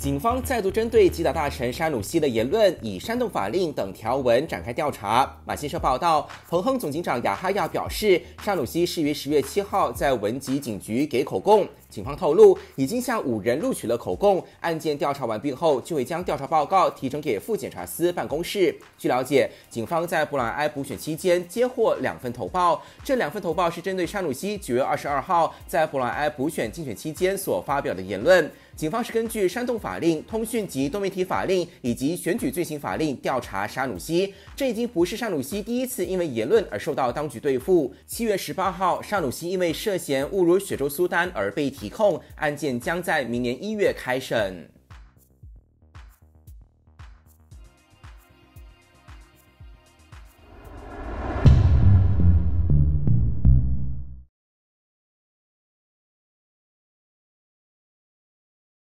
警方再度针对吉打大臣沙努西的言论，以煽动法令等条文展开调查。马新社报道，彭亨总警长雅哈亚表示，沙努西是于10月7号在文吉警局给口供。警方透露，已经向5人录取了口供，案件调查完毕后，就会将调查报告提呈给副检察司办公室。据了解，警方在布朗埃补选期间接获2份投报，这2份投报是针对沙努西9月22号在布朗埃补选竞选期间所发表的言论。警方是根据煽动法令、通讯及多媒体法令以及选举罪行法令调查沙努西，这已经不是沙努西第一次因为言论而受到当局对付。7月18号，沙努西因为涉嫌侮辱雪州苏丹而被提控，案件将在明年1月开审。